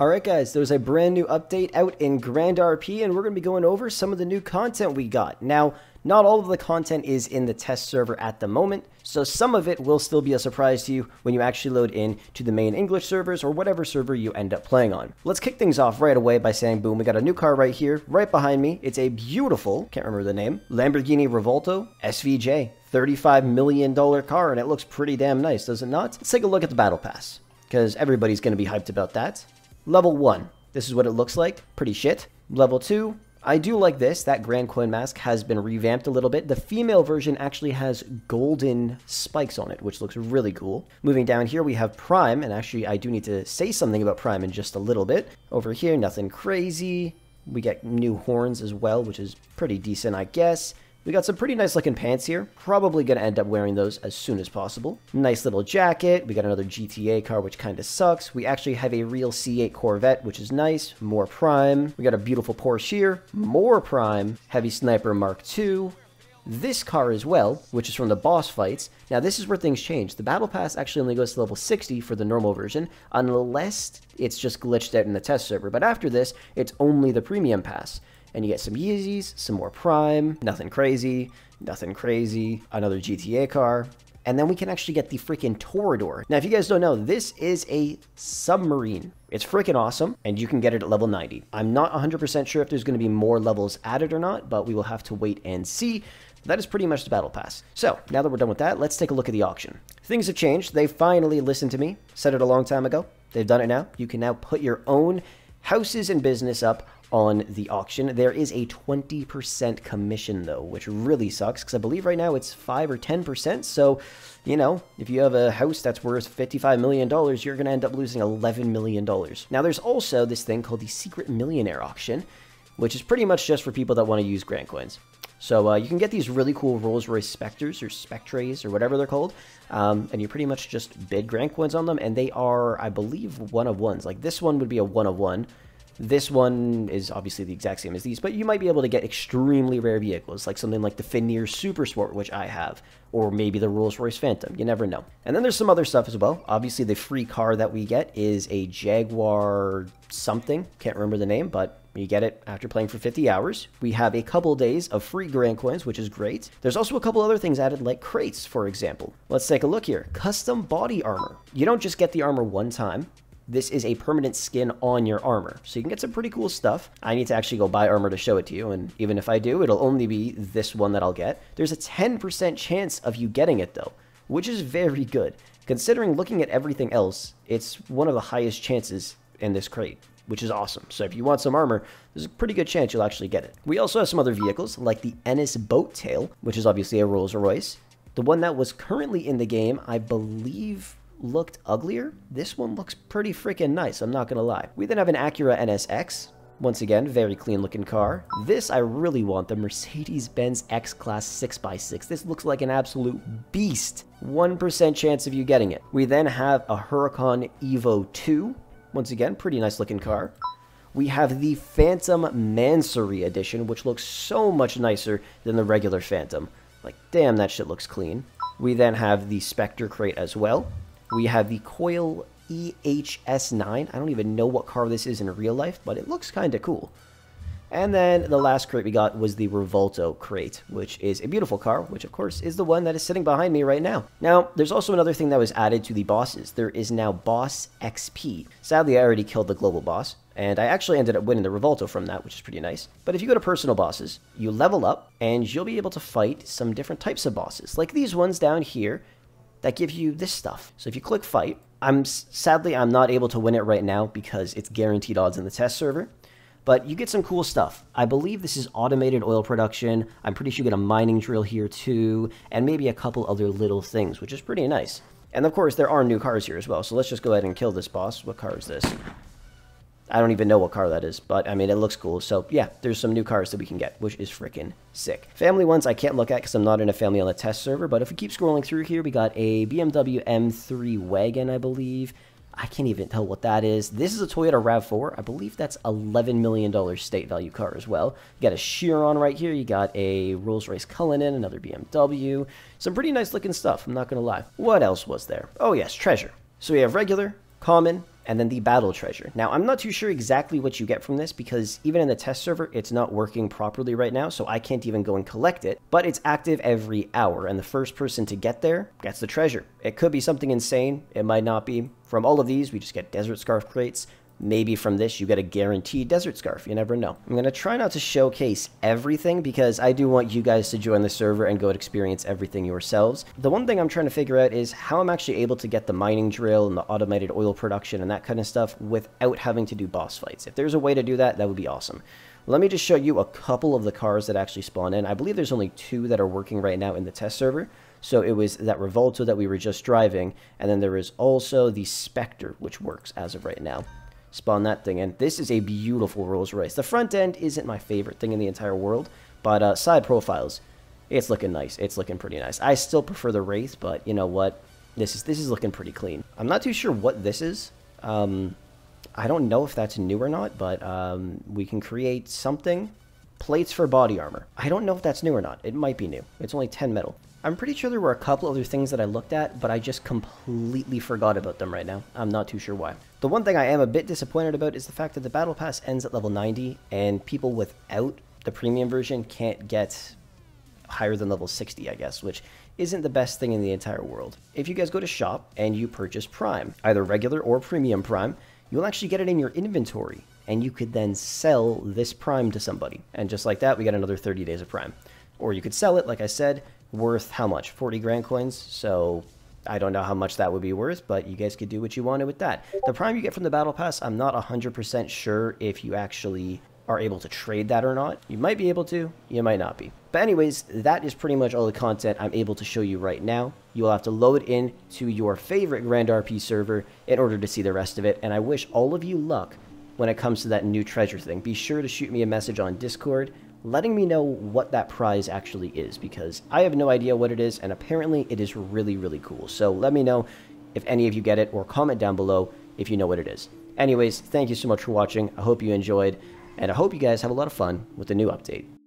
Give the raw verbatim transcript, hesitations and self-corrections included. Alright guys, there's a brand new update out in Grand R P and we're going to be going over some of the new content we got. Now, not all of the content is in the test server at the moment, so some of it will still be a surprise to you when you actually load in to the main English servers or whatever server you end up playing on. Let's kick things off right away by saying, boom, we got a new car right here, right behind me. It's a beautiful, can't remember the name, Lamborghini Revuelto S V J, thirty-five million dollar car, and it looks pretty damn nice, does it not? Let's take a look at the battle pass, because everybody's going to be hyped about that. Level one, this is what it looks like, pretty shit. Level two, I do like this, that Grand Coin Mask has been revamped a little bit. The female version actually has golden spikes on it, which looks really cool. Moving down here, we have Prime, and actually I do need to say something about Prime in just a little bit. Over here, nothing crazy. We get new horns as well, which is pretty decent, I guess. We got some pretty nice looking pants here, probably going to end up wearing those as soon as possible. Nice little jacket, we got another G T A car which kind of sucks, we actually have a real C eight Corvette which is nice, more Prime, we got a beautiful Porsche here, more Prime, Heavy Sniper mark two, this car as well, which is from the boss fights. Now this is where things change, the battle pass actually only goes to level sixty for the normal version, unless it's just glitched out in the test server, but after this, it's only the premium pass. And you get some Yeezys, some more Prime, nothing crazy, nothing crazy, another G T A car, and then we can actually get the freaking Torridor. Now, if you guys don't know, this is a submarine. It's freaking awesome, and you can get it at level ninety. I'm not one hundred percent sure if there's going to be more levels added or not, but we will have to wait and see. That is pretty much the battle pass. So, now that we're done with that, let's take a look at the auction. Things have changed. They finally listened to me. Said it a long time ago. They've done it now. You can now put your own houses and business up on the auction. There is a twenty percent commission though, which really sucks because I believe right now it's five or ten percent. So, you know, if you have a house that's worth fifty-five million dollars, you're going to end up losing eleven million dollars. Now there's also this thing called the Secret Millionaire Auction, which is pretty much just for people that want to use Grand Coins. So uh, you can get these really cool Rolls Royce Spectres or Spectres or whatever they're called, um, and you pretty much just bid Grand Coins on them, and they are, I believe, one-of-ones. Like this one would be a one-of-one. This one is obviously the exact same as these, but you might be able to get extremely rare vehicles, like something like the Fenier Super Sport, which I have, or maybe the Rolls Royce Phantom. You never know. And then there's some other stuff as well. Obviously, the free car that we get is a Jaguar something. Can't remember the name, but you get it after playing for fifty hours. We have a couple days of free Grand Coins, which is great. There's also a couple other things added, like crates, for example. Let's take a look here. Custom body armor. You don't just get the armor one time. This is a permanent skin on your armor, so you can get some pretty cool stuff. I need to actually go buy armor to show it to you, and even if I do, it'll only be this one that I'll get. There's a ten percent chance of you getting it, though, which is very good. Considering looking at everything else, it's one of the highest chances in this crate, which is awesome. So if you want some armor, there's a pretty good chance you'll actually get it. We also have some other vehicles, like the Ennis Boattail, which is obviously a Rolls Royce. The one that was currently in the game, I believe, looked uglier. This one looks pretty freaking nice, I'm not gonna lie. We then have an Acura N S X. Once again, very clean looking car. This I really want, the Mercedes-Benz X-Class six by six. This looks like an absolute beast. one percent chance of you getting it. We then have a Huracan Evo two. Once again, pretty nice looking car. We have the Phantom Mansory edition, which looks so much nicer than the regular Phantom. Like, damn, that shit looks clean. We then have the Spectre Crate as well. We have the Coil E H S nine. I don't even know what car this is in real life, but it looks kind of cool. And then the last crate we got was the Revolta crate, which is a beautiful car, which of course is the one that is sitting behind me right now. Now, there's also another thing that was added to the bosses. There is now Boss X P. Sadly, I already killed the global boss, and I actually ended up winning the Revolta from that, which is pretty nice. But if you go to personal bosses, you level up, and you'll be able to fight some different types of bosses, like these ones down here, that gives you this stuff. So if you click fight, I'm sadly, I'm not able to win it right now because it's guaranteed odds in the test server, but you get some cool stuff. I believe this is automated oil production. I'm pretty sure you get a mining drill here too, and maybe a couple other little things, which is pretty nice. And of course, there are new cars here as well, so let's just go ahead and kill this boss. What car is this? I don't even know what car that is, but I mean, it looks cool. So yeah, there's some new cars that we can get, which is freaking sick. Family ones I can't look at because I'm not in a family on the test server, but if we keep scrolling through here, we got a B M W M three wagon, I believe. I can't even tell what that is. This is a Toyota RAV four. I believe that's eleven million dollar state value car as well. You got a Chiron right here. You got a Rolls-Royce Cullinan, another B M W. Some pretty nice looking stuff, I'm not gonna lie. What else was there? Oh yes, treasure. So we have regular, common, and then the battle treasure. Now, I'm not too sure exactly what you get from this because even in the test server, it's not working properly right now, so I can't even go and collect it, but it's active every hour, and the first person to get there gets the treasure. It could be something insane. It might not be. From all of these, we just get Desert Scarf Crates. Maybe from this, you get a guaranteed Desert Scarf. You never know. I'm going to try not to showcase everything because I do want you guys to join the server and go and experience everything yourselves. The one thing I'm trying to figure out is how I'm actually able to get the mining drill and the automated oil production and that kind of stuff without having to do boss fights. If there's a way to do that, that would be awesome. Let me just show you a couple of the cars that actually spawn in. I believe there's only two that are working right now in the test server. So it was that Revolta that we were just driving, and then there is also the Spectre, which works as of right now. Spawn that thing in. This is a beautiful Rolls Royce. The front end isn't my favorite thing in the entire world, but uh, side profiles, it's looking nice. It's looking pretty nice. I still prefer the Wraith, but you know what? This is, this is looking pretty clean. I'm not too sure what this is. Um, I don't know if that's new or not, but um, we can create something. Plates for body armor. I don't know if that's new or not. It might be new. It's only ten metal. I'm pretty sure there were a couple other things that I looked at, but I just completely forgot about them right now. I'm not too sure why. The one thing I am a bit disappointed about is the fact that the Battle Pass ends at level ninety, and people without the premium version can't get higher than level sixty, I guess, which isn't the best thing in the entire world. If you guys go to shop and you purchase Prime, either regular or premium Prime, you'll actually get it in your inventory, and you could then sell this Prime to somebody. And just like that, we got another thirty days of Prime. Or you could sell it, like I said, worth how much? forty grand coins. So I don't know how much that would be worth, but you guys could do what you wanted with that. The Prime you get from the Battle Pass, I'm not one hundred percent sure if you actually are able to trade that or not. You might be able to, you might not be. But anyways, that is pretty much all the content I'm able to show you right now. You will have to load in to your favorite Grand R P server in order to see the rest of it. And I wish all of you luck when it comes to that new treasure thing. Be sure to shoot me a message on Discord letting me know what that prize actually is, because I have no idea what it is, and apparently it is really, really cool. So let me know if any of you get it, or comment down below if you know what it is. Anyways, thank you so much for watching. I hope you enjoyed, and I hope you guys have a lot of fun with the new update.